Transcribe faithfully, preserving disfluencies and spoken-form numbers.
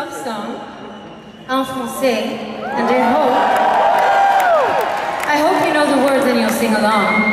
love song en français, and I hope, I hope you know the words and you'll sing along.